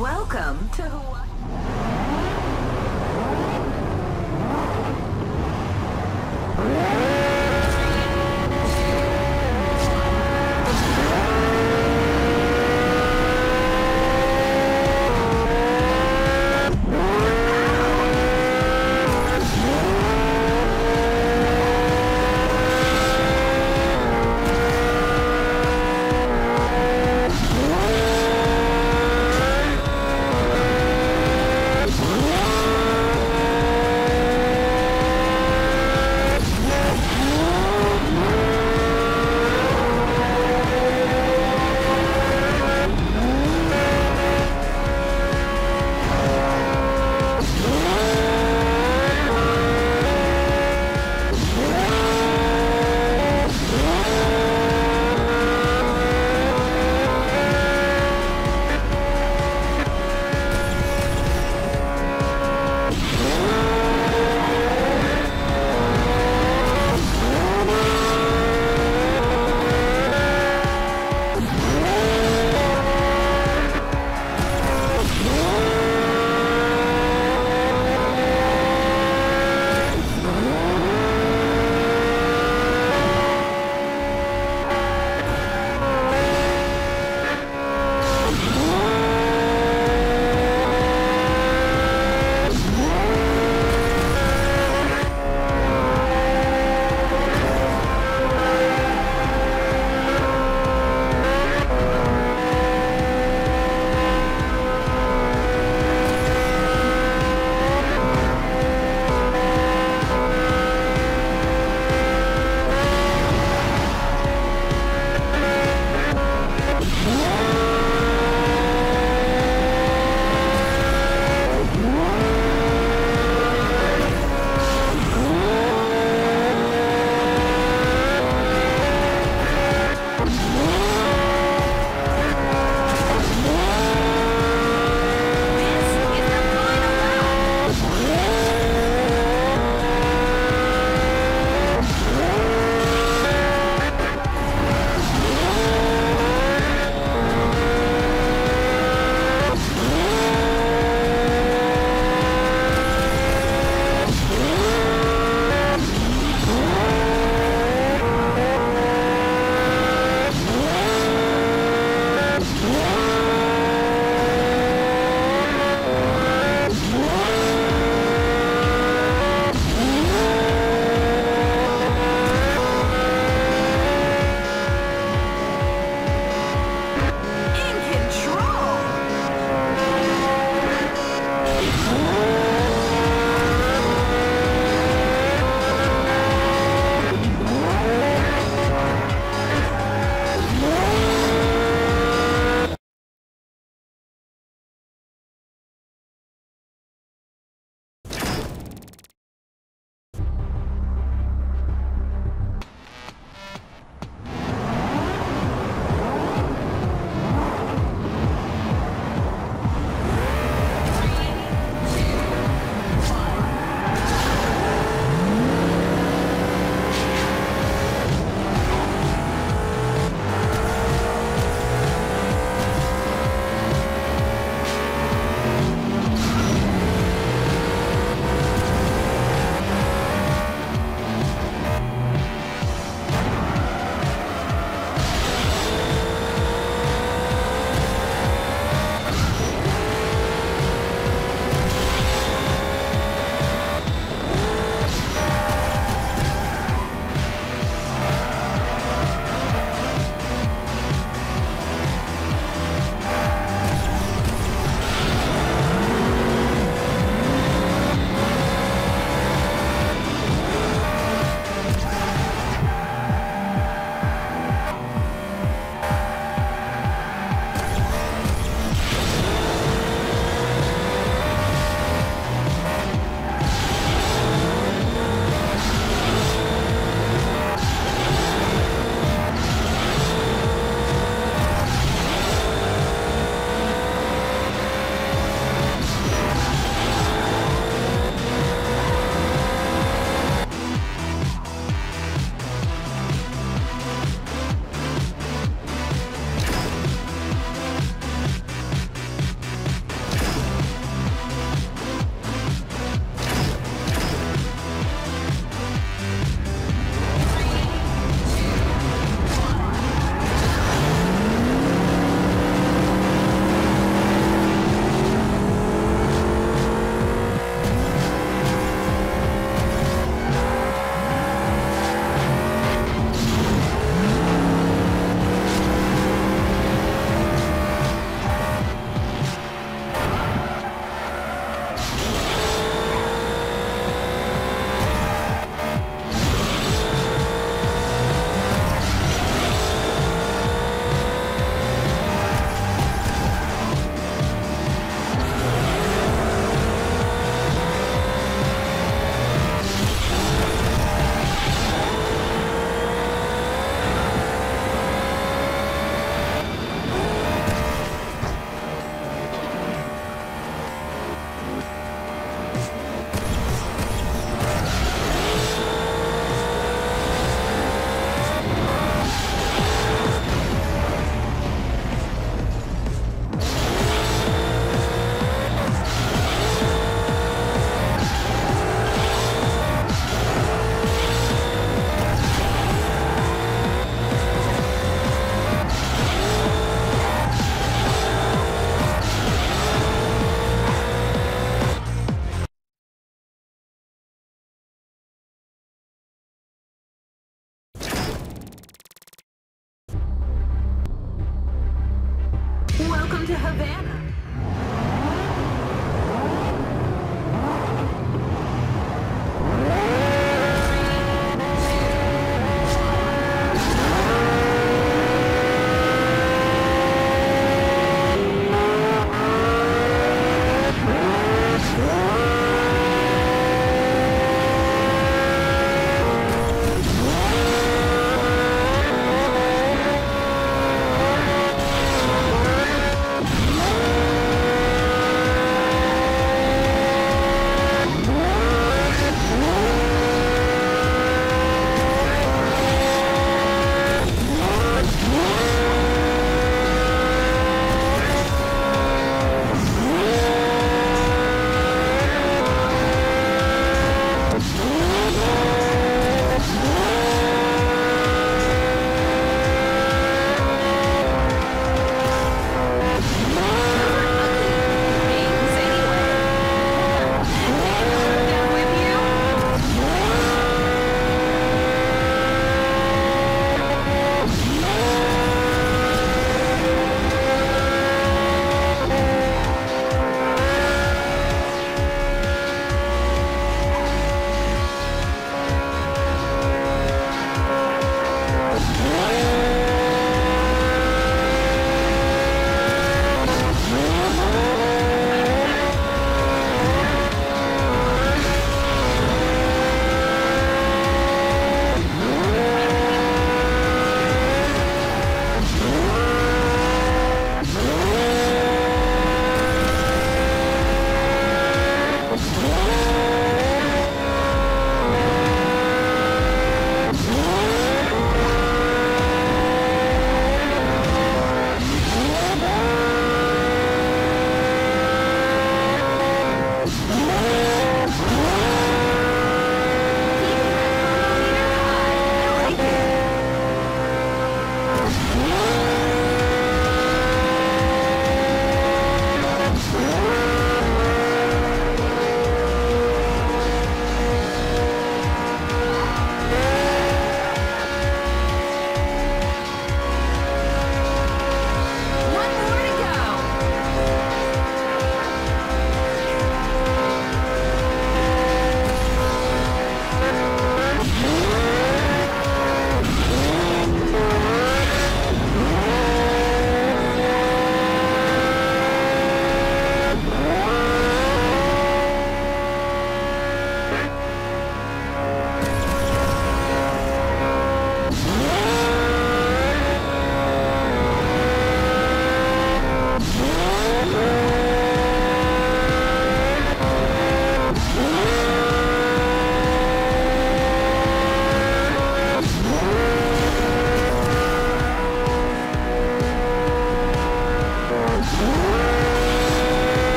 Welcome to Hawaii. Yeah!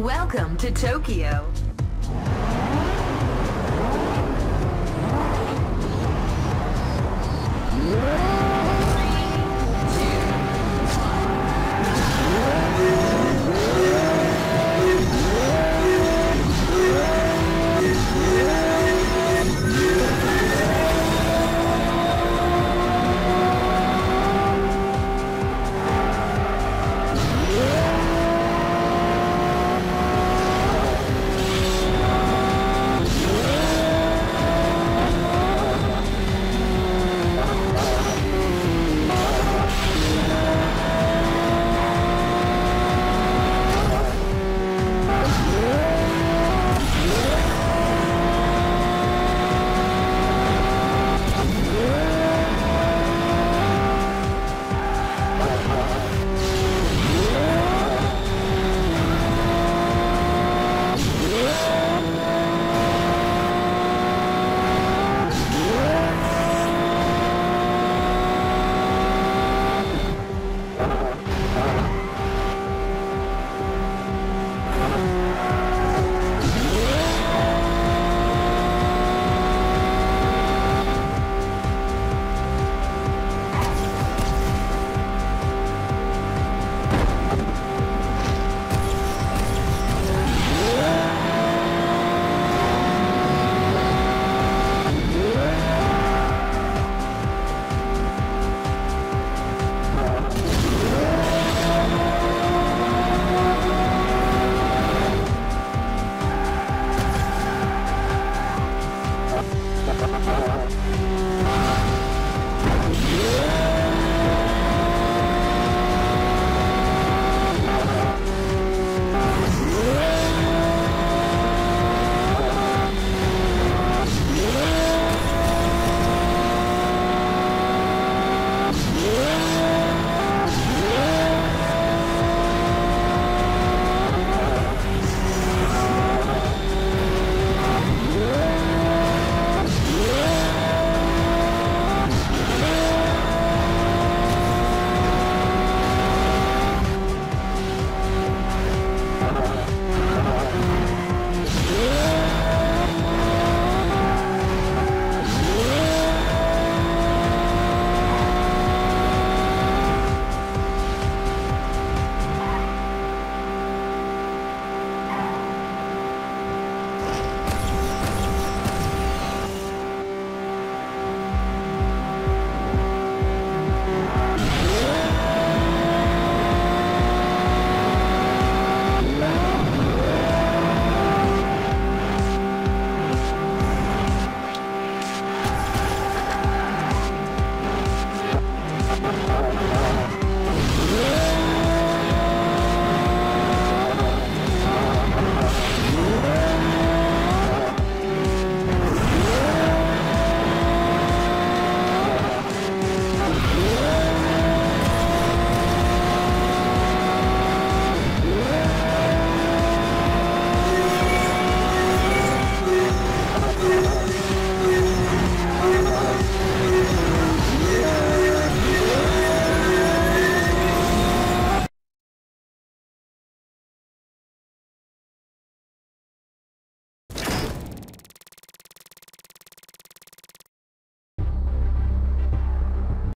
Welcome to Tokyo. Yeah.